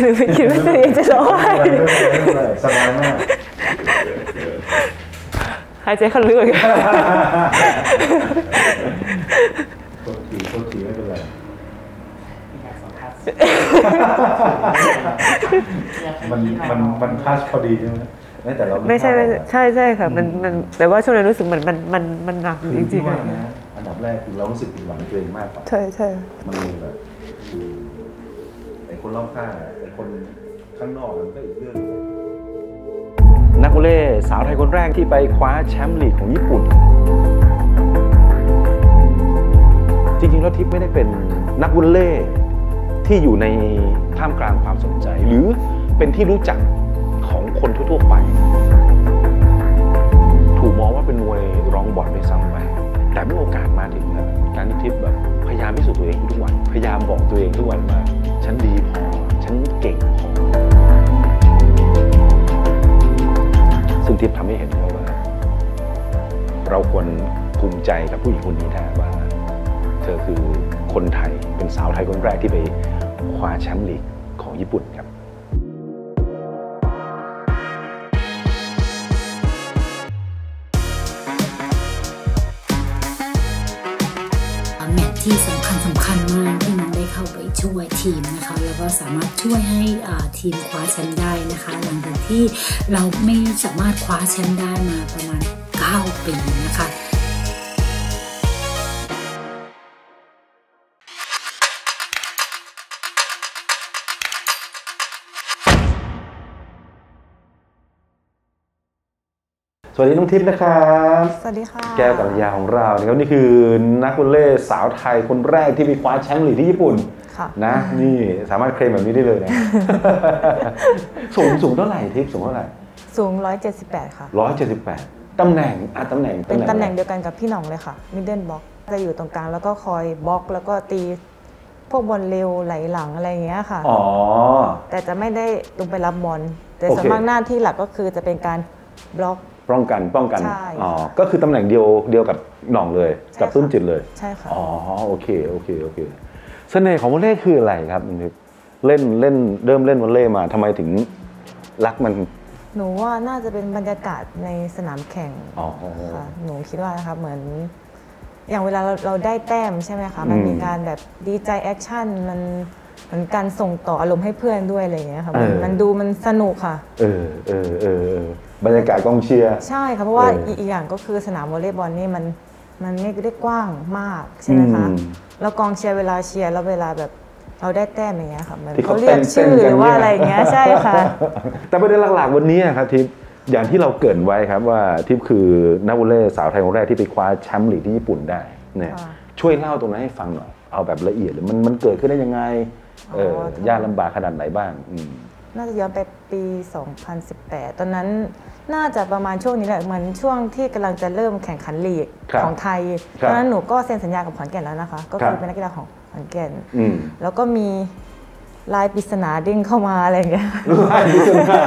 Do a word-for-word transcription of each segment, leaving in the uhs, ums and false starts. หรือไม่คิดว่าตัวเองจะร้องไห้สบายมากหายใจเข้าลึกๆโทษทีโทษทีไม่เป็นไรมันมันมันคลาสพอดีใช่ไหมไม่แต่เราไม่ใช่ใช่ใช่ค่ะมันมันแต่ว่าช่วงนั้นรู้สึกเหมือนมันมันมันหนักจริงๆนะอันดับแรกคือเรารู้สึกผิดหวังตัวเองมากกว่าใช่ใช่มันเลยแบบไอ้คนรอบข้างไอ้คนข้างนอกมันก็อีกเรื่องนักวอลเลย์สาวไทยคนแรกที่ไปคว้าแชมป์ลีกของญี่ปุ่นจริงๆแล้วทิพย์ไม่ได้เป็นนักวอลเลย์ที่อยู่ในท่ามกลางความสนใจหรือเป็นที่รู้จักของคนทั่วๆไปถูกมองว่าเป็นมวยรองบอลด้วยซ้ำไปแต่เมื่อโอกาสมาถึงนะการที่ทิพย์แบบพยายามพิสูจน์ตัวเองทุกวันพยายามบอกตัวเองทุกวันว่าฉันดีพอฉันเก่งพอซึ่งทิพย์ทำให้เห็นว่าเราควรภูมิใจกับผู้หญิงคนนี้ได้ว่าเธอคือคนไทยเป็นสาวไทยคนแรกที่ไปคว้าแชมป์ลีกของญี่ปุ่นครับที่สำคัญสำคัญมากที่น้องได้เข้าไปช่วยทีมนะคะแล้วก็สามารถช่วยให้ทีมคว้าแชมป์ได้นะคะหลังจากที่เราไม่สามารถคว้าแชมป์ได้มาประมาณเก้าปีนะคะสวัสดีน้องทิพย์นะครับสวัสดีค่ะแก้วกัลยาของเรานะครับนี่คือนักวอลเลย์สาวไทยคนแรกที่ไปคว้าแชมป์ลีกที่ญี่ปุ่นนะนี่สามารถเคลมแบบนี้ได้เลยนะสูงสูงเท่าไหร่ทิพย์สูงเท่าไหร่สูงหนึ่งร้อยเจ็ดสิบแปดค่ะหนึ่งร้อยเจ็ดสิบแปดตำแหน่งอ่ะตำแหน่งเป็นตำแหน่งเดียวกันกับพี่หน่องเลยค่ะมิดเดิลบล็อกจะอยู่ตรงกลางแล้วก็คอยบล็อกแล้วก็ตีพวกบอลเร็วไหลหลังอะไรอย่างเงี้ยค่ะอ๋อแต่จะไม่ได้ลงไปรับบอลแต่ส่วนมากหน้าที่หลักก็คือจะเป็นการบล็อกป้องกันป้องกันอ๋อก็คือตำแหน่งเดียวเดียวกับหน่องเลยกับปื้มจิตเลยใช่ค่ะอ๋อโอเคโอเคโอเคเสน่ห์ของวอลเลย์คืออะไรครับเล่นเล่นเริ่มเล่นวอลเลย์มาทำไมถึงรักมันหนูว่าน่าจะเป็นบรรยากาศในสนามแข่งอ๋อค่ะหนูคิดว่านะคะเหมือนอย่างเวลาเราเราได้แต้มใช่ไหมคะมันมีการแบบดีใจแอคชั่นมันเหมือนการส่งต่ออารมณ์ให้เพื่อนด้วยอะไรอย่างเงี้ยค่ะมันดูมันสนุกค่ะเออเออเออบรรยากาศกองเชียร์ใช่ค่ะเพราะว่าอีกอย่างก็คือสนามวอลเลย์บอลนี่มันมันไม่ได้กว้างมากใช่ไหมคะแล้วกองเชียร์เวลาเชียร์แล้วเวลาแบบเราได้แต้มอย่างเงี้ยค่ะมันเขาเรียกชื่อหรือว่าอะไรเงี้ยใช่ค่ะแต่ประเด็นหลักๆวันนี้ครับทิพย์อย่างที่เราเกริ่นไว้ครับว่าทิพย์คือนักวอลเลย์สาวไทยคนแรกที่ไปคว้าแชมป์ลีกที่ญี่ปุ่นได้เนี่ยช่วยเล่าตรงนั้นให้ฟังหน่อยเอาแบบละเอียดเลยมันมันเกิดขึ้นได้ยังไงยากลำบากขนาดไหนบ้างน่าจะย้อนไปปีสองพันสิบแปดตอนนั้นน่าจะประมาณช่วงนี้แหละเหมือนช่วงที่กำลังจะเริ่มแข่งขันลีกของไทยตอนนั้นหนูก็เซ็นสัญญากับขอนแก่นแล้วนะคะก็คือเป็นนักกีฬาของขอนแก่นแล้วก็มีลายปริศนาดิ้งเข้ามาอะไรอย่างเงี้ยลายปริศนา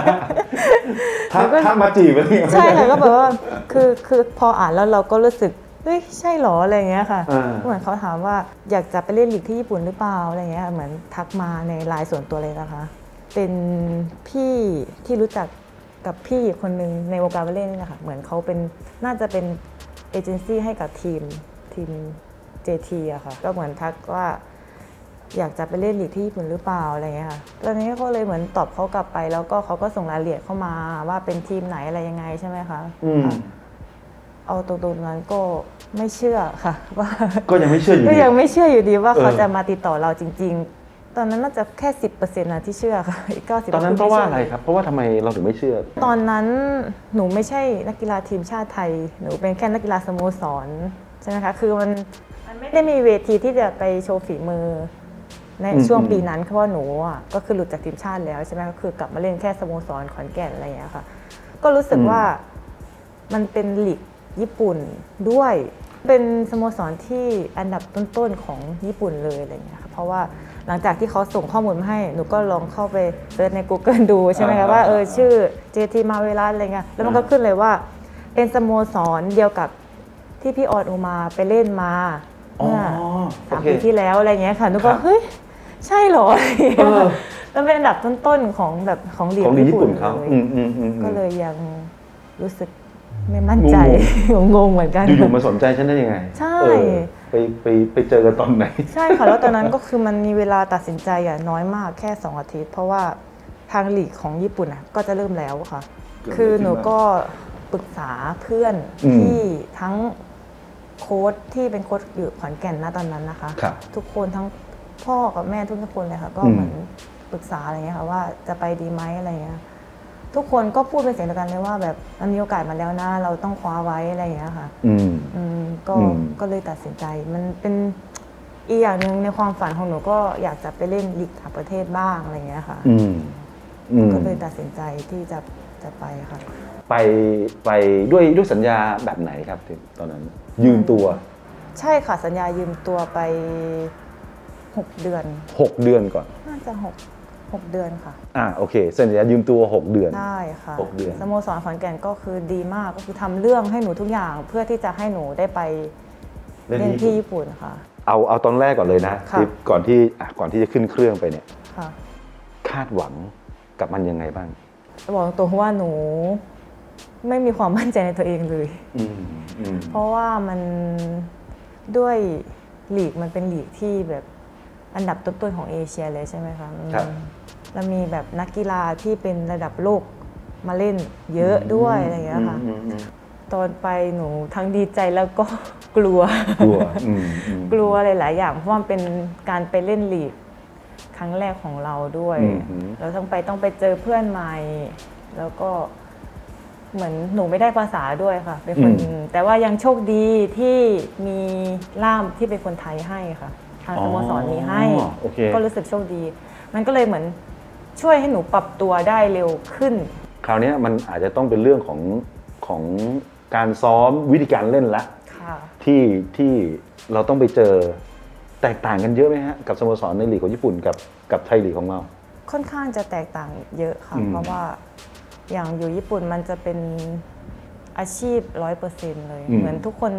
ถ้ามาจีบอะไรอย่างเงี้ยใช่ค่ะก็แบบว่าคือคือพออ่านแล้วเราก็รู้สึกเฮ้ยใช่หรออะไรเงี้ยค่ะเหมือนเขาถามว่าอยากจะไปเล่นลีกที่ญี่ปุ่นหรือเปล่าอะไรเงี้ยเหมือนทักมาในไลน์ส่วนตัวเลยนะคะเป็นพี่ที่รู้จักกับพี่คนหนึ่งในวงการวอลเลย์นี่นะคะเหมือนเขาเป็นน่าจะเป็นเอเจนซี่ให้กับทีมทีม เจ ที อะค่ะก็เหมือนทักว่าอยากจะไปเล่นลีกที่ญี่ปุ่นหรือเปล่าอะไรเงี้ยค่ะตอนนี้ก็เลยเหมือนตอบเขากลับไปแล้วก็เขาก็ส่งรายละเอียดเข้ามาว่าเป็นทีมไหนอะไรยังไงใช่ไหมคะเอาตรงๆนั้นก็ไม่เชื่อค่ะว่าก็ยังไม่เชื่ออยู่ก็ยังไม่เชื่ออยู่ดีว่าเขาจะมาติดต่อเราจริงๆตอนนั้นน่าจะแค่ สิบเปอร์เซ็นต์ นะที่เชื่อค่ะอีก เก้าสิบเปอร์เซ็นต์ ตอนนั้นเพราะว่าอะไรครับเพราะว่าทำไมเราถึงไม่เชื่อตอนนั้นหนูไม่ใช่นักกีฬาทีมชาติไทยหนูเป็นแค่นักกีฬาสโมสรใช่ไหมคะคือมันมันไม่ได้มีเวทีที่จะไปโชว์ฝีมือในช่วงปีนั้นเพราะว่าหนูอ่ะก็คือหลุดจากทีมชาติแล้วใช่ไหมก็คือกลับมาเล่นแค่สโมสรขอนแก่นอะไรอย่างเงี้ยค่ะก็รู้สึกว่ามันเป็นลีกญี่ปุ่นด้วยเป็นสโมสรที่อันดับต้นๆของญี่ปุ่นเลยอะไรเงี้ยค่ะเพราะว่าหลังจากที่เขาส่งข้อมูลมาให้หนูก็ลองเข้าไปเซิร์ชใน Google ดูใช่ไหมคะว่าเออชื่อ เจ ที มาเวลัสอะไรเงี้ยแล้วมันก็ขึ้นเลยว่าเป็นสโมสรเดียวกับที่พี่ออดอุมาไปเล่นมาสามปีที่แล้วอะไรเงี้ยค่ะหนูก็เฮ้ยใช่เหรอ มันเป็นอันดับต้นๆของแบบของเหรียญญี่ปุ่นเขาก็เลยยังรู้สึกไม่มั่นใจงงเหมือนกันอยู่ๆมาสนใจฉันได้ยังไงใช่ไปไปไปเจอกันตอนไหนใช่ค่ะแล้วตอนนั้นก็คือมันมีเวลาตัดสินใจอ่ะน้อยมากแค่สองอาทิตย์เพราะว่าทางหลีกของญี่ปุ่นอ่ะก็จะเริ่มแล้วค่ะคือหนูก็ปรึกษาเพื่อนที่ทั้งโค้ชที่เป็นโค้ชอยู่ขอนแก่นนะตอนนั้นนะคะทุกคนทั้งพ่อกับแม่ทุกคนเลยค่ะก็เหมือนปรึกษาอะไรเงี้ยค่ะว่าจะไปดีไหมอะไรเงี้ยทุกคนก็พูดเป็นเสียงเดียวกันเลยว่าแบบมันมีโอกาสมาแล้วนะเราต้องคว้าไว้อะไรอย่างเงี้ยค่ะอืมอืมก็ก็เลยตัดสินใจมันเป็นอีกอย่างหนึ่งในความฝันของหนูก็อยากจะไปเล่นลีกต่างประเทศบ้างอะไรอย่างเงี้ยค่ะอืมอืมก็เลยตัดสินใจที่จะจะไปค่ะไปไปด้วยด้วยสัญญาแบบไหนครับตอนนั้นยืมตัวใช่ค่ะสัญญายืมตัวไปหกเดือนหกเดือนก่อนน่าจะหกหกเดือนค่ะอ่าโอเคสัญญายืมตัวหกเดือนได้ค่ะหกเดือนสโมสรขอนแก่นก็คือดีมากก็คือทำเรื่องให้หนูทุกอย่างเพื่อที่จะให้หนูได้ไปเล่นที่ญี่ปุ่นค่ะเอาเอาตอนแรกก่อนเลยนะก่อนที่ก่อนที่จะขึ้นเครื่องไปเนี่ยคาดหวังกับมันยังไงบ้างบอกตรงว่าหนูไม่มีความมั่นใจในตัวเองเลยเพราะว่ามันด้วยหลีกมันเป็นหลีกที่แบบอันดับต้นๆของเอเชียเลยใช่ไหมคะครับแล้วมีแบบนักกีฬาที่เป็นระดับโลกมาเล่นเยอะด้วยอะไรอย่างเงี้ยค่ะตอนไปหนูทั้งดีใจแล้วก็กลัวกลัวกลัวหลายๆอย่างเพราะมันเป็นการไปเล่นลีกครั้งแรกของเราด้วยเราต้องไปต้องไปเจอเพื่อนใหม่แล้วก็เหมือนหนูไม่ได้ภาษาด้วยค่ะเป็นคนแต่ว่ายังโชคดีที่มีล่ามที่เป็นคนไทยให้ค่ะทางสโมสรมีให้ก็รู้สึกโชคดีมันก็เลยเหมือนช่วยให้หนูปรับตัวได้เร็วขึ้นคราวนี้มันอาจจะต้องเป็นเรื่องของของการซ้อมวิธีการเล่นละที่ที่เราต้องไปเจอแตกต่างกันเยอะไหมฮะกับสโมสรในลีกของญี่ปุ่นกับกับไทยลีกของเราค่อนข้างจะแตกต่างเยอะค่ะเพราะว่าอย่างอยู่ญี่ปุ่นมันจะเป็นอาชีพร้อยเปอร์เซ็นต์เลยเหมือนทุกคน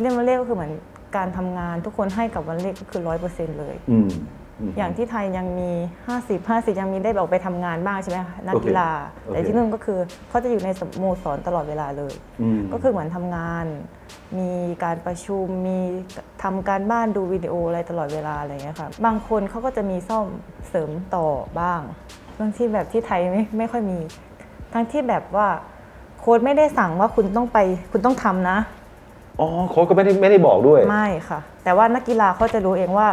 เล่นวอลเลย์ก็คือเหมือนการทำงานทุกคนให้กับวอลเลย์ก็คือร้อยเปอร์เซ็นต์เลยอย่างที่ไทยยังมีห้าสิบห้าสิบยังมีได้แบบไปทำงานบ้างใช่ไหมนักกีฬาแต่ที่นู่นก็คือเขาจะอยู่ในสโมสรตลอดเวลาเลยก็คือเหมือนทำงานมีการประชุมมีทำการบ้านดูวิดีโออะไรตลอดเวลาอะไรอย่างเงี้ยค่ะบางคนเขาก็จะมีซ่อมเสริมต่อบ้างบางที่แบบที่ไทยไม่ไม่ค่อยมีทั้งที่แบบว่าโค้ชไม่ได้สั่งว่าคุณต้องไปคุณต้องทำนะอ๋อโค้ชก็ไม่ได้ไม่ได้บอกด้วยไม่ค่ะแต่ว่านักกีฬาเขาจะรู้เองว่า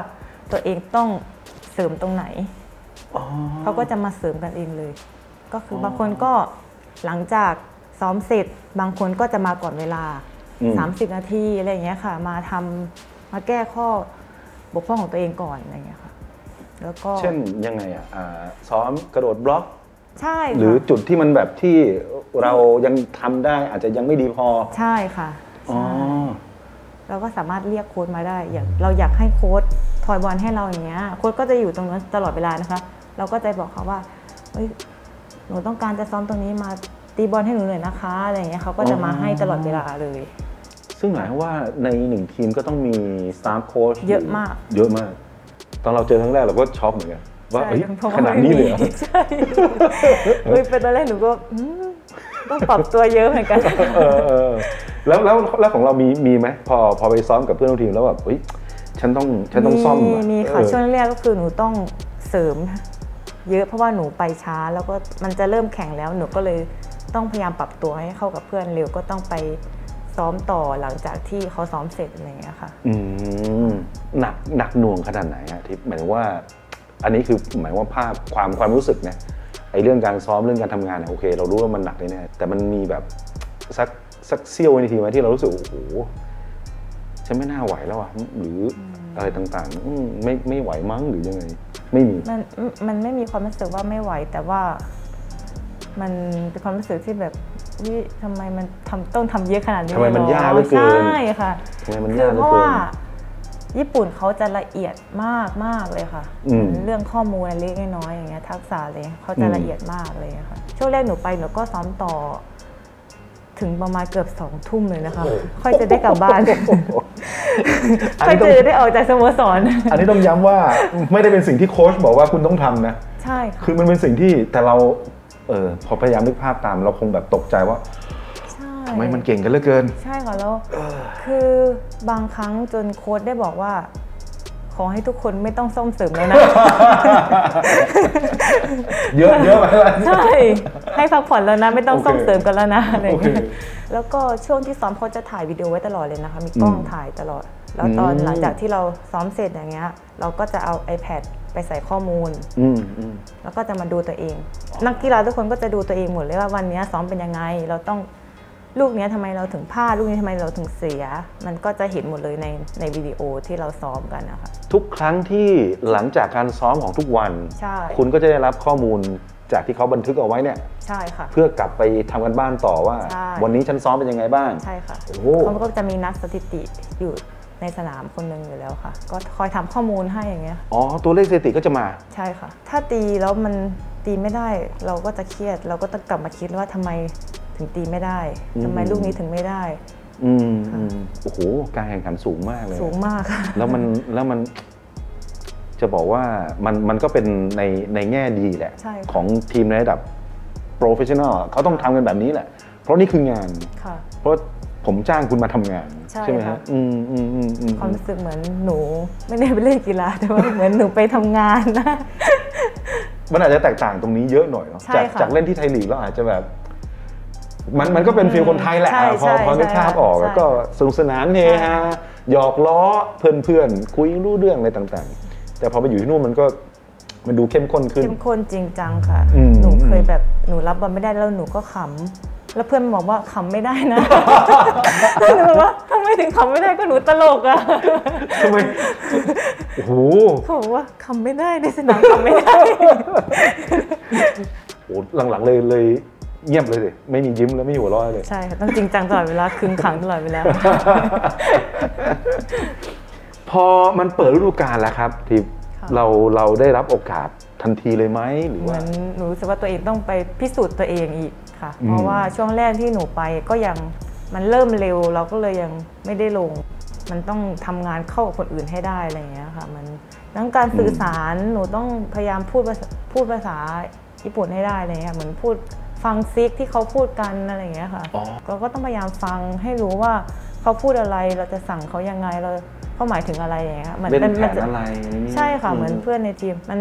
ตัวเองต้องเสริมตรงไหนเขาก็จะมาเสริมกันเองเลยก็คือบางคนก็หลังจากซ้อมเสร็จบางคนก็จะมาก่อนเวลาสามสิบนาทีอะไรอย่างเงี้ยค่ะมาทำมาแก้ข้อบกพร่องของตัวเองก่อนอะไรอย่างเงี้ยค่ะแล้วก็เช่นยังไงอ่ะซ้อมกระโดดบล็อกใช่หรือจุดที่มันแบบที่เรายังทำได้อาจจะยังไม่ดีพอใช่ค่ะอ๋อเราก็สามารถเรียกโค้ชมาได้อย่างเราอยากให้โค้ชทอยบอลให้เราอย่างเงี้ยโค้ชก็จะอยู่ตรงนั้นตลอดเวลานะคะเราก็จะบอกเขาว่าเฮ้ยหนูต้องการจะซ้อมตรงนี้มาตีบอลให้หนูหน่อยนะคะอะไรอย่างเงี้ยเขาก็จะมาให้ตลอดเวลาเลยซึ่งหมายความว่าในหนึ่งทีมก็ต้องมีสตาฟโค้ชเยอะมากเยอะมากตอนเราเจอครั้งแรกเราก็ช็อกเหมือนกันว่าขนาดนี้เลยใช่เป็นตอนแรกหนูก็ต้องปรับตัวเยอะเหมือนกันแล้วแล้วแล้วของเรามีมีไหมพอพอไปซ้อมกับเพื่อนร่วมทีมแล้วแบบเฮ้ยฉันต้องฉันต้องซ่อมมีค่ะช่วงแรกก็คือหนูต้องเสริมเยอะเพราะว่าหนูไปช้าแล้วก็มันจะเริ่มแข่งแล้วหนูก็เลยต้องพยายามปรับตัวให้เข้ากับเพื่อนเร็วก็ต้องไปซ้อมต่อหลังจากที่เขาซ้อมเสร็จอะไรอย่างเงี้ยค่ะอืมหนักหนักหน่วงขนาดไหนฮะที่หมายถึงว่าอันนี้คือหมายว่าภาพความความรู้สึกเนี่ยไอ้เรื่องการซ้อมเรื่องการทำงานเนี่ยโอเคเรารู้ว่ามันหนักแน่แต่มันมีแบบสักสักเซี่ยวในทีไหมที่เรารู้สึกโอ้โหฉันไม่น่าไหวแล้วอ่ะหรืออะไรต่างๆไม่ไม่ไหวมั้งหรือยังไงไม่มีมันมันไม่มีความรู้สึกว่าไม่ไหวแต่ว่ามันเป็นความรู้สึกที่แบบนี่ทำไมมันทำต้องทำเยอะขนาดนี้ทำไมมันยากเหลือเกินใช่ค่ะคือเพราะว่าญี่ปุ่นเขาจะละเอียดมากมากเลยค่ะเรื่องข้อมูลเล็กน้อยอย่างเงี้ยทักษะเลยเขาจะละเอียดมากเลยค่ะช่วงแรกหนูไปหนูก็ซ้อมต่อถึงประมาณเกือบสองทุ่มเลยนะคะค่อยจะได้กลับบ้านค่อยจะได้ออกจากสโมสรอันนี้ต้องย้ำว่าไม่ได้เป็นสิ่งที่โค้ชบอกว่าคุณต้องทำนะ ใช่คือมันเป็นสิ่งที่แต่เราเออพอพยายามนึกภาพตามเราคงแบบตกใจว่าทำไมมันเก่งกันเหลือเกินใช่ค่ะแล้วคือบางครั้งจนโค้ชได้บอกว่าขอให้ทุกคนไม่ต้องซ่อมเสริมแล้วนะเยอะเยอะไปแล้วใช่ให้พักผ่อนแล้วนะไม่ต้องซ่อมเสริมกันแล้วนะอะไรอย่างเงี้ยแล้วก็ช่วงที่ซ้อมเขาจะถ่ายวิดีโอไว้ตลอดเลยนะคะมีกล้องถ่ายตลอดแล้วตอนหลังจากที่เราซ้อมเสร็จอย่างเงี้ยเราก็จะเอา iPad ไปใส่ข้อมูลแล้วก็จะมาดูตัวเองนักกีฬาทุกคนก็จะดูตัวเองหมดเลยว่าวันนี้ซ้อมเป็นยังไงเราต้องลูกนี้ทำไมเราถึงพลาดลูกนี้ทำไมเราถึงเสียมันก็จะเห็นหมดเลยในในวิดีโอที่เราซ้อมกันนะคะทุกครั้งที่หลังจากการซ้อมของทุกวันคุณก็จะได้รับข้อมูลจากที่เขาบันทึกเอาไว้เนี่ยใช่ค่ะเพื่อกลับไปทำกันบ้านต่อว่าวันนี้ฉันซ้อมเป็นยังไงบ้างใช่ค่ะเขาก็จะมีนักสถิติอยู่ในสนามคนหนึ่งอยู่แล้วค่ะก็คอยทำข้อมูลให้อย่างเงี้ยอ๋อตัวเลขสถิติก็จะมาใช่ค่ะถ้าตีแล้วมันตีไม่ได้เราก็จะเครียดเราก็ต้องกลับมาคิดว่าทำไมถึงตีไม่ได้ทำไมลูกนี้ถึงไม่ได้อืมโอ้โหการแข่งขันสูงมากเลยสูงมากค่ะแล้วมันแล้วมันจะบอกว่ามันมันก็เป็นในในแง่ดีแหละของทีมในระดับโปรเฟชชั่นอลเขาต้องทำกันแบบนี้แหละเพราะนี่คืองานค่ะเพราะผมจ้างคุณมาทำงานใช่ไหมครับอืมอืมอืมความรู้สึกเหมือนหนูไม่ได้ไปเล่นกีฬาแต่ว่าเหมือนหนูไปทำงานนะมันอาจจะแตกต่างตรงนี้เยอะหน่อยเนาะจากจากเล่นที่ไทยลีกเราอาจจะแบบมันมันก็เป็นฟีลคนไทยแหละพอพอนึกภาพออกแล้วก็สนุกสนานเฮฮาหยอกล้อเพื่อนๆคุยรู้เรื่องอะไรต่างๆแต่พอไปอยู่ที่นู่นมันก็มันดูเข้มข้นขึ้นเข้มข้นจริงจังค่ะหนูเคยแบบหนูรับบอลไม่ได้แล้วหนูก็ขำแล้วเพื่อนบอกว่าขำไม่ได้นะหนูบอกว่าทำไมถึงขำไม่ได้ก็หนูตลกอะทำไมโอ้โหเขาบอกว่าขำไม่ได้ในสนามขำไม่ได้โอ้หลังๆเลยเลยเงียบเลยสิไม่มียิ้มแล้วไม่หัวเราะเลยใช่ค่ะต้องจริงจังตลอดเวลาคึงขังตลอดเวลาพอมันเปิดฤดูกาลแล้วครับที่เราเราได้รับโอกาสทันทีเลยไหมหรือว่าหนูรู้สึกว่าตัวเองต้องไปพิสูจน์ตัวเองอีกค่ะเพราะว่าช่วงแรกที่หนูไปก็ยังมันเริ่มเร็วเราก็เลยยังไม่ได้ลงมันต้องทำงานเข้ากับคนอื่นให้ได้อะไรอย่างเงี้ยค่ะมันทั้งการสื่อสารหนูต้องพยายามพูดพูดภาษาญี่ปุ่นให้ได้อะไรเงี้ยเหมือนพูดฟังซิกที่เขาพูดกันอะไรอย่างเงี้ยค่ะเราก็ต้องพยายามฟังให้รู้ว่าเขาพูดอะไรเราจะสั่งเขายังไงเราเขาหมายถึงอะไรอย่างเงี้ยเหมือนเป็นแผนอะไรใช่ค่ะเหมือนเพื่อนในทีมมัน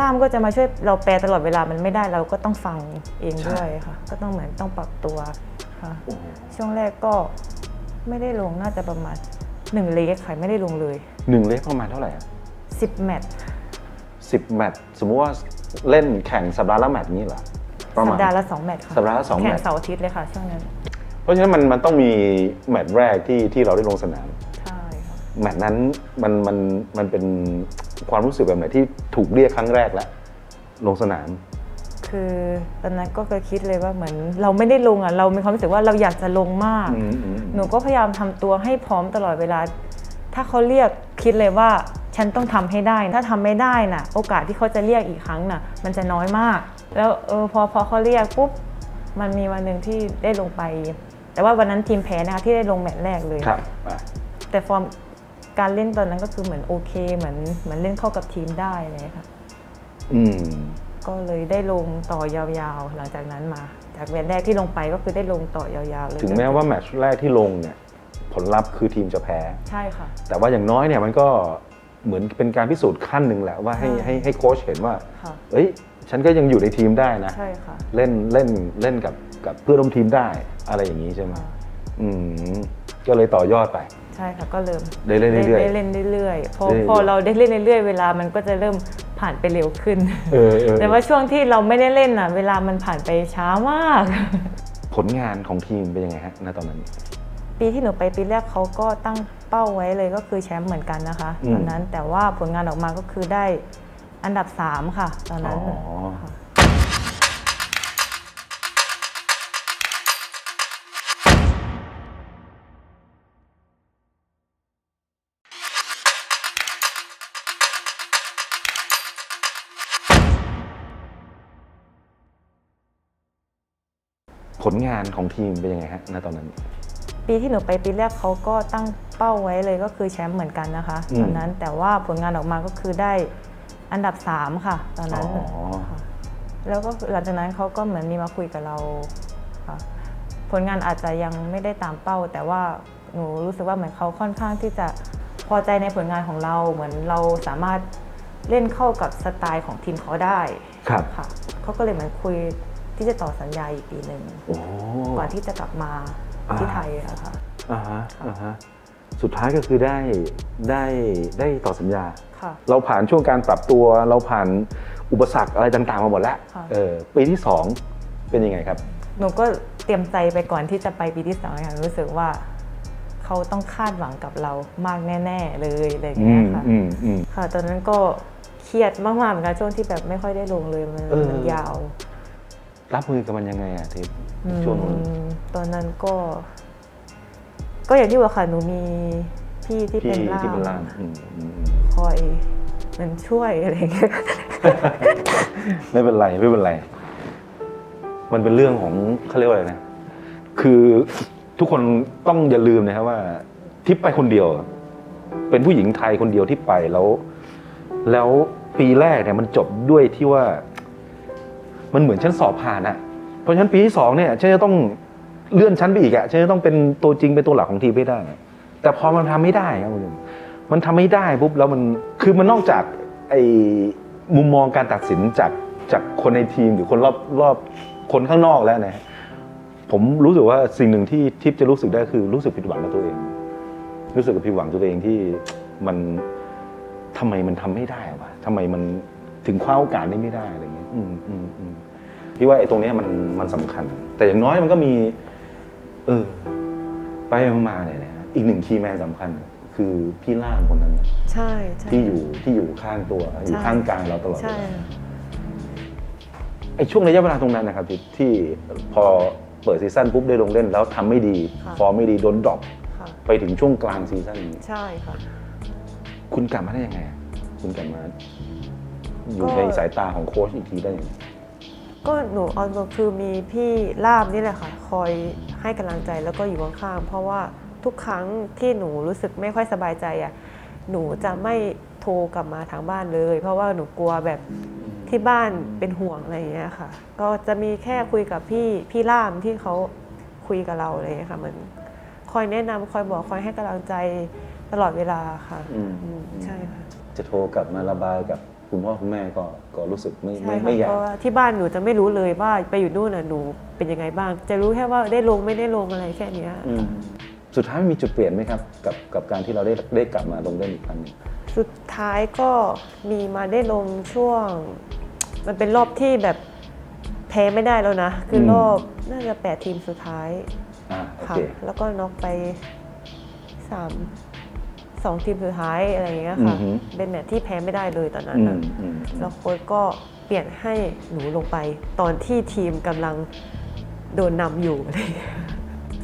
ล่ามก็จะมาช่วยเราแปลตลอดเวลามันไม่ได้เราก็ต้องฟังเองด้วยค่ะก็ต้องเหมือนต้องปรับตัวค่ะช่วงแรกก็ไม่ได้ลงน่าจะประมาณหนึ่งเลขค่ะไม่ได้ลงเลยหนึ่งเลขประมาณเท่าไหร่สิบแมตช์สิบแมตช์สมมติว่าเล่นแข่งสัปดาห์ละแมตช์นี้เหรอสัปดาห์ละสองแมตช์ค่ะสัปดาห์ละสองแมตช์แข่งเสาร์อาทิตย์เลยค่ะช่วงนั้นเพราะฉะนั้นมันมันต้องมีแมตช์แรกที่ที่เราได้ลงสนามใช่ค่ะแมตช์นั้นมันมันมันเป็นความรู้สึกแบบไหนที่ถูกเรียกครั้งแรกแล้วลงสนามคือตอนนั้นก็เคยคิดเลยว่าเหมือนเราไม่ได้ลงอ่ะเรามีความรู้สึกว่าเราอยากจะลงมากหนูก็พยายามทำตัวให้พร้อมตลอดเวลาถ้าเขาเรียกคิดเลยว่าฉันต้องทำให้ได้ถ้าทำไม่ได้น่ะโอกาสที่เขาจะเรียกอีกครั้งน่ะมันจะน้อยมากแล้วเออพอพอเขาเรียกปุ๊บมันมีวันหนึ่งที่ได้ลงไปแต่ว่าวันนั้นทีมแพ้นะคะที่ได้ลงแมตช์แรกเลยแต่ฟอร์มการเล่นตอนนั้นก็คือเหมือนโอเคเหมือนเหมือนเล่นเข้ากับทีมได้เลยค่ะอืมก็เลยได้ลงต่อยาวๆหลังจากนั้นมาจากแมตช์แรกที่ลงไปก็คือได้ลงต่อยาวๆเลยถึงแม้ว่าแมตช์แรกที่ลงเนี่ยผลลัพธ์คือทีมจะแพ้ใช่ค่ะแต่ว่าอย่างน้อยเนี่ยมันก็เหมือนเป็นการพิสูจน์ขั้นหนึ่งแหละว่าให้ให้ให้โค้ชเห็นว่าเอ้ยฉันก็ยังอยู่ในทีมได้นะใช่ค่ะเล่นเล่นเล่นกับกับเพื่อนร่วมทีมได้อะไรอย่างนี้ใช่ไหมอืมก็เลยต่อยอดไปใช่ค่ะก็เริ่มได้เล่นเรื่อยๆได้เล่นเรื่อยๆพอพอเราได้เล่นเรื่อยๆเวลามันก็จะเริ่มผ่านไปเร็วขึ้นแต่ว่าช่วงที่เราไม่ได้เล่นอ่ะเวลามันผ่านไปช้ามากผลงานของทีมเป็นยังไงฮะณตอนนั้นปีที่หนูไปปีแรกเขาก็ตั้งเป้าไว้เลยก็คือแชมป์เหมือนกันนะคะตอนนั้นแต่ว่าผลงานออกมาก็คือได้อันดับสามค่ะตอนนั้นผลงานของทีมเป็นยังไงฮะณตอนนั้นปีที่หนูไปปีแรกเขาก็ตั้งเป้าไว้เลยก็คือแชมป์เหมือนกันนะคะตอนนั้นแต่ว่าผลงานออกมาก็คือได้ อันดับสามค่ะตอนนั้นแล้วก็หลังจากนั้นเขาก็เหมือนมีมาคุยกับเราค่ะผลงานอาจจะยังไม่ได้ตามเป้าแต่ว่าหนูรู้สึกว่าเหมือนเขาค่อนข้างที่จะพอใจในผลงานของเราเหมือนเราสามารถเล่นเข้ากับสไตล์ของทีมเขาได้ครับค่ะเขาก็เลยเหมือนคุยที่จะต่อสัญญาอีกปีหนึ่งก่อนที่จะกลับมาที่ไทยอะค่ะอ่าฮะอ่าฮะสุดท้ายก็คือได้ได้ได้ต่อสัญญาค่ะเราผ่านช่วงการปรับตัวเราผ่านอุปสรรคอะไรต่างๆมาหมดแล้วเออปีที่สองเป็นยังไงครับหนูก็เตรียมใจไปก่อนที่จะไปปีที่สองค่ะรู้สึกว่าเขาต้องคาดหวังกับเรามากแน่ๆเลยอะไรอย่างเงี้ยค่ะค่ะตอนนั้นก็เครียดมากๆเหมือนกันช่วงที่แบบไม่ค่อยได้ลงเลยมันมันยาวรับมือกับมันยังไงอะทิพย์ช่วงนั้นตอนนั้นก็ก็อย่างที่ว่าค่ะหนูมีพี่ที่เป็นล่ามคอยมันช่วยอะไรเงี้ยไม่เป็นไรไม่เป็นไรมันเป็นเรื่องของเขาเรียกว่าอะไรนะคือทุกคนต้องอย่าลืมนะครับว่าทิพย์ไปคนเดียวเป็นผู้หญิงไทยคนเดียวที่ไปแล้วแล้วปีแรกเนี่ยมันจบด้วยที่ว่ามันเหมือนฉันสอบผ่านอะเพราะฉันปีที่สองเนี่ยฉันจะต้องเลื่อนชั้นไปอีกอะฉันจะต้องเป็นตัวจริงเป็นตัวหลักของทีมไม่ได้แต่พอมันทำไม่ได้ครับคุณมันทำไม่ได้ปุ๊บแล้วมันคือมันนอกจากไอ้มุมมองการตัดสินจากจากคนในทีมหรือคนรอบรอบคนข้างนอกแล้วนะผมรู้สึกว่าสิ่งหนึ่งที่ทิพย์จะรู้สึกได้คือรู้สึกผิดหวังกับตัวเองรู้สึกกับผิดหวังตัวเองที่มันทำไมมันทำไม่ได้วะทำไมมันถึงคว้าโอกาสได้ไม่ได้อะไรอย่างเงี้ยอืมอืมอืมพี่ว่าไอ้ตรงนี้มันมันสำคัญแต่อย่างน้อยมันก็มีเออไปมาเนี่ยนะอีกหนึ่งคีย์แมนสำคัญคือพี่ล่ามคนนั้นใช่ที่อยู่ที่อยู่ข้างตัวอยู่ข้างกลางเราตลอดไอ้ช่วงระยะเวลาตรงนั้นนะครับที่พอเปิดซีซั่นปุ๊บได้ลงเล่นแล้วทำไม่ดีฟอร์มไม่ดีโดนดรอปไปถึงช่วงกลางซีซั่นใช่ค่ะคุณกลับมาได้ยังไงคุณกลับมาอยู่ในสายตาของโค้ชอีกทีได้ยังไงก็หนูออนก็คือมีพี่ล่ามนี่แหละค่ะคอยให้กำลังใจแล้วก็อยู่ข้างๆเพราะว่าทุกครั้งที่หนูรู้สึกไม่ค่อยสบายใจอ่ะหนูจะไม่โทรกลับมาทางบ้านเลยเพราะว่าหนูกลัวแบบที่บ้านเป็นห่วงอะไรอย่างเงี้ยค่ะก็จะมีแค่คุยกับพี่พี่ล่ามที่เขาคุยกับเราเลยค่ะเหมือนคอยแนะนำคอยบอกคอยให้กำลังใจตลอดเวลาค่ะใช่ค่ะจะโทรกลับมาระบายกับคุณพ่อคุณแม่ก็ก็รู้สึกไม่ไม่อยากที่บ้านหนูจะไม่รู้เลยว่าไปอยู่นู่นน่ะหนูเป็นยังไงบ้างจะรู้แค่ว่าได้ลงไม่ได้ลงอะไรแค่นี้สุดท้ายมีจุดเปลี่ยนไหมครับกับกับการที่เราได้ได้กลับมาลงเล่นอีกครั้งสุดท้ายก็มีมาได้ลงช่วงมันเป็นรอบที่แบบแพ้ไม่ได้แล้วนะคือรอบน่าจะแปดทีมสุดท้ายค่ะแล้วก็น็อกไปสามสองทีมสุดท้ายอะไรอย่างเงี้ยค่ะเป็นแมตช์ที่แพ้ไม่ได้เลยตอนนั้นนะแล้วโค้ชก็เปลี่ยนให้หนูลงไปตอนที่ทีมกำลังโดนนำอยู่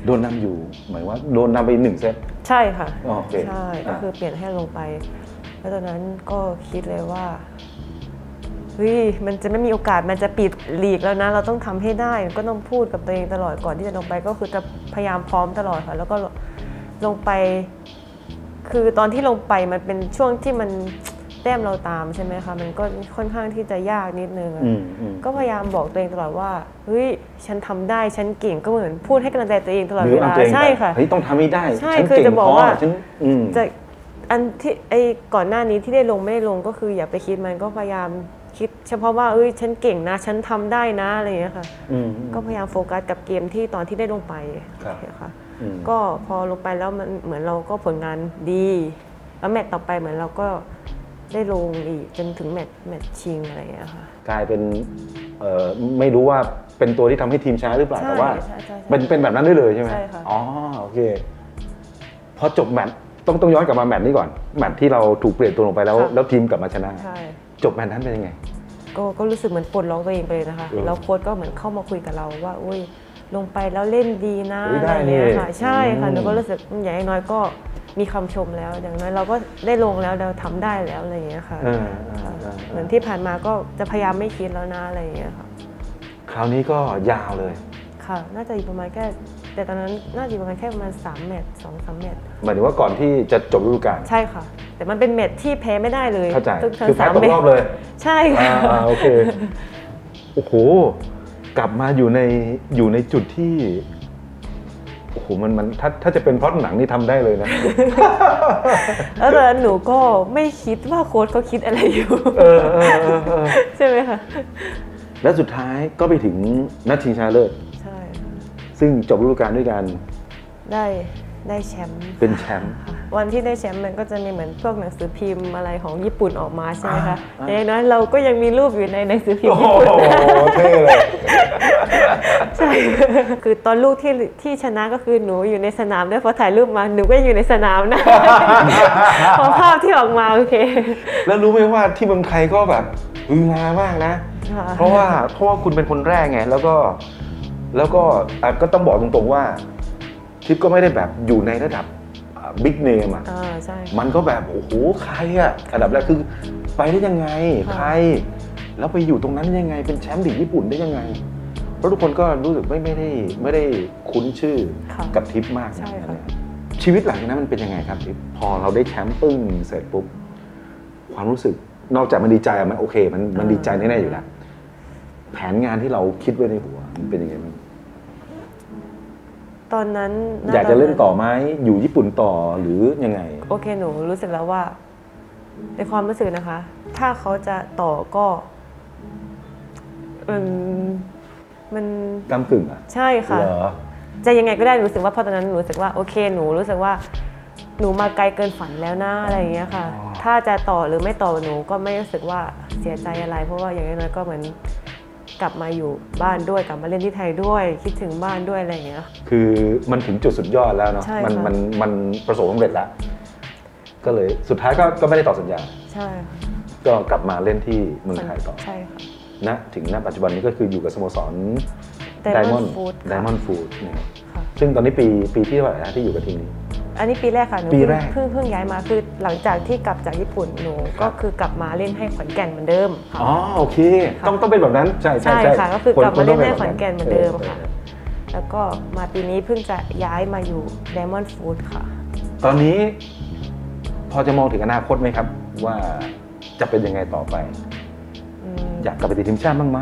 โดนนำอยู่หมายว่าโดนนำไปหนึ่งเซตใช่ค่ะใช่ก็คือเปลี่ยนให้ลงไปแล้วตอนนั้นก็คิดเลยว่าเฮ้ยมันจะไม่มีโอกาสมันจะปิดลีกแล้วนะเราต้องทำให้ได้ก็ต้องพูดกับตัวเองตลอดก่อนที่จะลงไปก็คือจะพยายามพร้อมตลอดค่ะแล้วก็ลงไปคือตอนที่ลงไปมันเป็นช่วงที่มันแต้มเราตามใช่ไหมคะมันก็ค่อนข้างที่จะยากนิดนึงก็พยายามบอกตัวเองตลอดว่าเฮ้ยฉันทำได้ฉันเก่งก็เหมือนพูดให้กำลังใจตัวเองตลอดเวลาใช่ค่ะเฮ้ยต้องทำให้ได้ใช่คือจะบอกว่าจะอันที่ไอ้ก่อนหน้านี้ที่ได้ลงไม่ได้ลงก็คืออย่าไปคิดมันก็พยายามคิดเฉพาะว่าเอ้ยฉันเก่งนะฉันทำได้นะอะไรอย่างเงี้ยค่ะก็พยายามโฟกัสกับเกมที่ตอนที่ได้ลงไปค่ะก็พอลงไปแล้วมันเหมือนเราก็ผลงานดีแล้วแมตต์ต่อไปเหมือนเราก็ได้ลงอีกจนถึงแมตต์แมตต์ชิงอะไรอย่างเงี้ยค่ะกลายเป็นไม่รู้ว่าเป็นตัวที่ทำให้ทีมช้าหรือเปล่าแต่ว่าเป็นเป็นแบบนั้นได้เลยใช่ไหมใช่ค่ะอ๋อโอเคพอจบแมตต์ต้องต้องย้อนกลับมาแมตต์นี้ก่อนแมตต์ที่เราถูกเปลี่ยนตัวลงไปแล้วแล้วทีมกลับมาชนะจบแมตต์นั้นเป็นยังไงก็ก็รู้สึกเหมือนปลดล็อกตัวเองไปเลยนะคะแล้วโค้ชก็เหมือนเข้ามาคุยกับเราว่าอุ้ยลงไปแล้วเล่นดีนะอะไรเงี้ยค่ะใช่ค่ะหนูก็รู้สึกอย่างน้อยก็มีคำชมแล้วอย่างน้อยเราก็ได้ลงแล้วเราทำได้แล้วอะไรเงี้ยค่ะเหมือนที่ผ่านมาก็จะพยายามไม่คิดแล้วนะอะไรเงี้ยค่ะคราวนี้ก็ยาวเลยค่ะน่าจะอยู่ประมาณแค่ แต่ตอนนั้นน่าจะประมาณแค่ประมาณสามเมตร สองสาม เมตรหมายถึงว่าก่อนที่จะจบฤดูกาลใช่ค่ะแต่มันเป็นเมตรที่แพ้ไม่ได้เลยเข้าใจคือแพ้ตกรอบเลยใช่ค่ะโอเคโอ้โหกลับมาอยู่ในอยู่ในจุดที่โอ้โหมันมันถ้าถ้าจะเป็นพล็อตหนังนี่ทำได้เลยนะแล้วตอนนั้นหนูก็ไม่คิดว่าโค้ชเขาคิดอะไรอยู่ใช่ไหมคะและสุดท้ายก็ไปถึงนัดชิงชนะเลิศใช่ซึ่งจบฤดูกาลด้วยกันได้ได้แชมป์เป็นแชมป์วันที่ได้แชมป์มันก็จะมีเหมือนพวกหนังสือพิมพ์อะไรของญี่ปุ่นออกมาใช่ไหมคะอย่างน้อยเราก็ยังมีรูปอยู่ในหนังสือพิมพ์ญี่ปุ่นเท่เลยใช่คือตอนลูกที่ที่ชนะก็คือหนูอยู่ในสนามด้วยพอถ่ายรูปมาหนูก็อยู่ในสนามนะพอภาพที่ออกมาโอเคแล้วรู้ไหมว่าที่เมืองไทยก็แบบฮือฮามากนะเพราะว่าเพราะว่าคุณเป็นคนแรกไงแล้วก็แล้วก็ก็ต้องบอกตรงๆว่าทิปก็ไม่ได้แบบอยู่ในระดับบิ๊กเนมอ่ะมันก็แบบโอ้โหใครอ่ะระดับแรกคือไปได้ยังไงใครแล้วไปอยู่ตรงนั้นยังไงเป็นแชมป์ลีกญี่ปุ่นได้ยังไงเพราะทุกคนก็รู้สึกไม่ไม่ได้ไม่ได้คุ้นชื่อกับทิปมากชีวิตหลังจากนั้นมันเป็นยังไงครับทิปพอเราได้แชมป์ปึ้งเสร็จปุ๊บความรู้สึกนอกจากมันดีใจมันโอเคมันมันดีใจแน่ๆอยู่แล้วแผนงานที่เราคิดไว้ในหัวมันเป็นยังไงบ้างตอนนั้นอยากจะเล่นต่อไหมอยู่ญี่ปุ่นต่อหรือยังไงโอเคหนูรู้สึกแล้วว่าในความรู้สึกนะคะถ้าเขาจะต่อก็มันมันกำกึ่งอ่ะใช่ค่ะจะยังไงก็ได้รู้สึกว่าพอตอนนั้นหนูรู้สึกว่าโอเคหนูรู้สึกว่าหนูมาไกลเกินฝันแล้วนะอะไรอย่างเงี้ยค่ะถ้าจะต่อหรือไม่ต่อหนูก็ไม่รู้สึกว่าเสียใจอะไรเพราะว่าอย่างน้อยก็เหมือนกลับมาอยู่บ้านด้วยกลับมาเล่นที่ไทยด้วยคิดถึงบ้านด้วยอะไรอย่างเงี้ยคือมันถึงจุดสุดยอดแล้วเนาะมันมันมันประสบความสำเร็จแล้วก็เลยสุดท้ายก็ก็ไม่ได้ต่อสัญญาใช่ก็กลับมาเล่นที่เมืองไทยต่อใช่ค่ะณถึงณปัจจุบันนี้ก็คืออยู่กับสโมสร Diamond Food Diamond Food เนี่ยซึ่งตอนนี้ปีปีที่เท่าไหร่นะที่อยู่กับทีมนี้อันนี้ปีแรกค่ะหนูเพิ่งเพิ่งย้ายมาคือหลังจากที่กลับจากญี่ปุ่นหนูก็คือกลับมาเล่นให้ขอนแก่นเหมือนเดิมค่ะอ๋อโอเคต้องต้องเป็นแบบนั้นใช่ใช่ค่ะก็คือกลับมาเล่นให้ขอนแก่นเหมือนเดิมค่ะแล้วก็มาปีนี้เพิ่งจะย้ายมาอยู่ Diamond Food ค่ะตอนนี้พอจะมองถึงอนาคตไหมครับว่าจะเป็นยังไงต่อไปอยากกลับไปติดทีมชาติบ้างไหม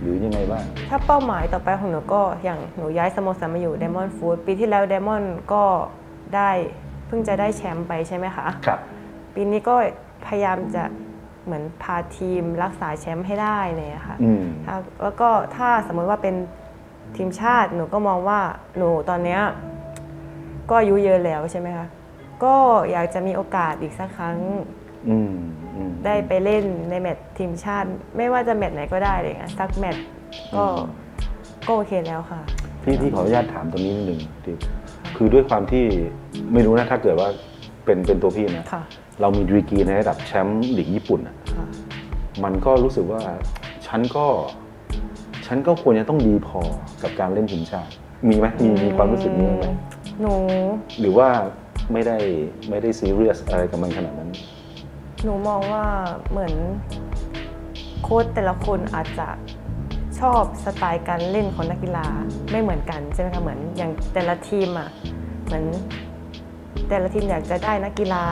หรือยังไงบ้างถ้าเป้าหมายต่อไปของหนูก็อย่างหนูย้ายสโมสรมาอยู่ Diamond Food ปีที่แล้ว Diamond ก็ได้เพิ่งจะได้แชมป์ไปใช่ไหมคะครับปีนี้ก็พยายามจะเหมือนพาทีมรักษาแชมป์ให้ได้เนี่ยค่ะแล้วก็ถ้าสมมติว่าเป็นทีมชาติหนูก็มองว่าหนูตอนเนี้ยก็อายุเยอะแล้วใช่ไหมคะก็อยากจะมีโอกาสอีกสักครั้งได้ไปเล่นในแมตช์ทีมชาติไม่ว่าจะแมตช์ไหนก็ได้เลยนะสักแมตช์ก็ก็โอเคแล้วค่ะพี่พี่ขออนุญาตถามตรงนี้นิดนึงดิคือด้วยความที่ไม่รู้นะถ้าเกิดว่าเป็นเป็นตัวพี่นะเรามีดีกรีในระดับแชมป์ลีกญี่ปุ่นอ่ะมันก็รู้สึกว่าฉันก็ฉันก็ควรจะต้องดีพอกับการเล่นทีมชาติมีไหมมีมีความรู้สึกนี้ไหมหนูหรือว่าไม่ได้ไม่ได้ซีเรียสอะไรกับมันขนาดนั้นหนูมองว่าเหมือนโค้ชแต่ละคนอาจจะชอบสไตล์การเล่นของนักกีฬาไม่เหมือนกันใช่ไหมคะเหมือนอย่างแต่ละทีมอ่ะเหมือนแต่ละทีมอยากจะได้นักกีฬา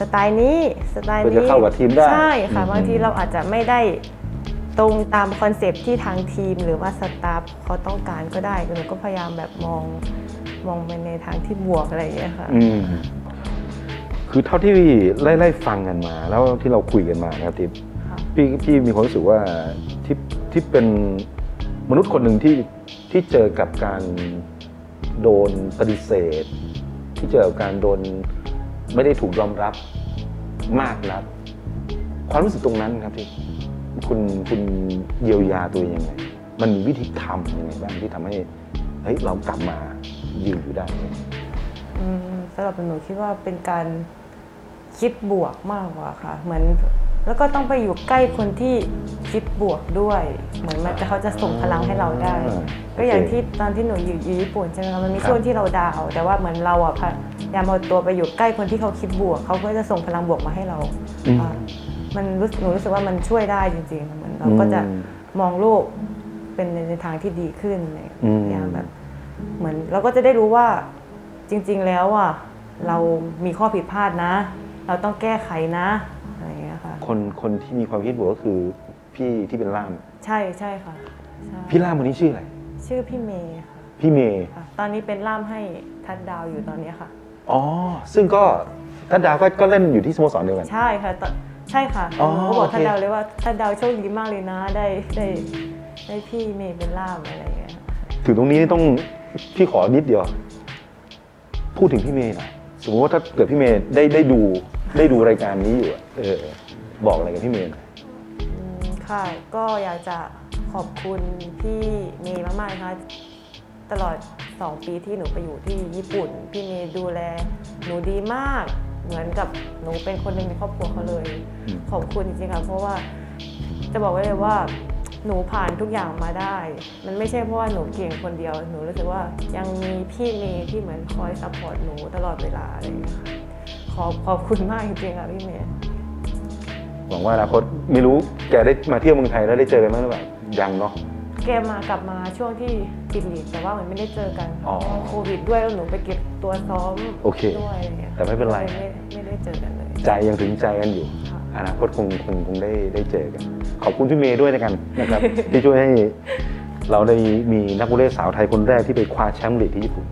สไตล์นี้สไตล์นี้จะเข้ากับทีมได้ใช่ค่ะบางทีเราอาจจะไม่ได้ตรงตามคอนเซปต์ที่ทางทีมหรือว่าสตาฟเขาต้องการก็ได้หนูก็พยายามแบบมองมองไปในทางที่บวกอะไรอย่างเงี้ยค่ะคือเท่าที่ไล่ไล่ฟังกันมาแล้วที่เราคุยกันมานะครับทิพย์พี่พี่มีความรู้สึกว่าทิพย์ที่เป็นมนุษย์คนหนึ่งที่ที่เจอกับการโดนปฏิเสธที่เจอกับการโดนไม่ได้ถูกยอมรับมากนักความรู้สึกตรงนั้นครับที่คุณคุณเยียวยาตัวยังไงมันมีวิธีทำยังไงบ้างที่ทำให้เฮ้ยเรากลับมายืนอยู่ได้สำหรับหนูคิดว่าเป็นการคิดบวกมากกว่าค่ะเหมือนแล้วก็ต้องไปอยู่ใกล้คนที่คิดบวกด้วยเหมือนมันจะเขาจะส่งพลังให้เราได้ก็อย่างที่ตอนที่หนูอยู่ญี่ปุ่นใช่ไหมคะมันมีช่วงที่เราดาวแต่ว่าเหมือนเราอ่ะพยายามเอาตัวไปอยู่ใกล้คนที่เขาคิดบวกเขาก็จะส่งพลังบวกมาให้เรามันรู้หนูรู้สึกว่ามันช่วยได้จริงๆเหมือนเราก็จะมองโลกเป็นในทางที่ดีขึ้นพยายามแบบ เหมือนเราก็จะได้รู้ว่าจริงๆแล้วอ่ะเรามีข้อผิดพลาดนะเราต้องแก้ไขนะอะไรอย่างเงี้ยค่ะคนคนที่มีความคิดบวกก็คือพี่ที่เป็นล่ามใช่ใช่ค่ะพี่ล่ามคนนี้ชื่ออะไรชื่อพี่เมย์ค่ะพี่เมย์ตอนนี้เป็นล่ามให้ทัดดาวอยู่ตอนนี้ค่ะอ๋อซึ่งก็ทัดดาวก็เล่นอยู่ที่สโมสรเดียวกันใช่ค่ะใช่ค่ะเขาบอกทัดดาวเลยว่าทัดดาวโชคดีมากเลยนะได้ได้ได้พี่เมย์เป็นล่ามอะไรอย่างเงี้ยถึงตรงนี้ต้องพี่ขอนิดเดียวพูดถึงพี่เมย์หน่อยสมมติว่าถ้าเกิดพี่เมย์ได้ได้ดูได้ดูรายการนี้อยู่เออบอกอะไรกับพี่เมย์หน่อยค่ะก็อยากจะขอบคุณพี่เมย์มากๆนะคะตลอดสองปีที่หนูไปอยู่ที่ญี่ปุ่นพี่เมย์ดูแลหนูดีมากเหมือนกับหนูเป็นคนหนึ่งในครอบครัวเขาเลยขอบคุณจริงๆค่ะเพราะว่าจะบอกไว้เลยว่าหนูผ่านทุกอย่างมาได้มันไม่ใช่เพราะว่าหนูเก่งคนเดียวหนูรู้สึกว่ายังมีพี่เมย์ที่เหมือนคอยซัพพอร์ตหนูตลอดเวลาเลยขอบขอบคุณมากจริงๆค่ะพี่เมย์หวังว่าอนาคตไม่รู้แกได้มาเที่ยวเมืองไทยแล้วได้เจอกันบ้างหรือเปล่ายังเนาะแกมากลับมาช่วงที่ปิดลีกแต่ว่าเหมือนไม่ได้เจอกันโควิดด้วยแล้วหนูไปเก็บตัวซ้อมด้วยอะไรเงี้ยแต่ไม่เป็นไรไม่ได้เจอกันเลยใจยังถึงใจกันอยู่อนาคตคงคงคงได้ได้เจอกันขอบคุณพี่เมย์ด้วยนะกันนะครับที่ช่วยให้เราได้มีนักวอลเลย์สาวไทยคนแรกที่ไปคว้าแชมป์ลีกที่ญี่ปุ่น